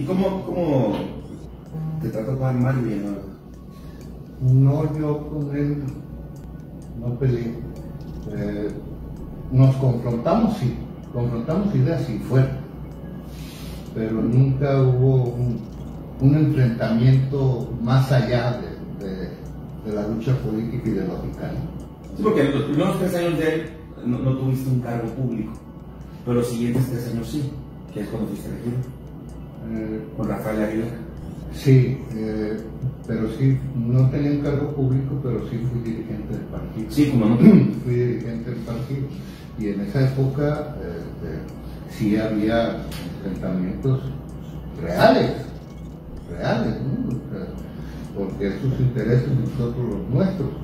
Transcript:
¿Y cómo te trató Juan Mario? No, yo con él no peleé. Nos confrontamos, sí. Confrontamos ideas y fuerte. Pero nunca hubo un enfrentamiento más allá de la lucha política y de lo fiscal. Sí, porque en los primeros 3 años de él no tuviste un cargo público, pero los siguientes 3 años sí, que es cuando fuiste elegido, con Rafael Aguilar. Sí, pero sí, no tenía un cargo público, pero sí fui dirigente del partido. Sí, como no. Fui dirigente del partido y en esa época sí había enfrentamientos reales, ¿no? O sea, porque sus intereses, nosotros los nuestros.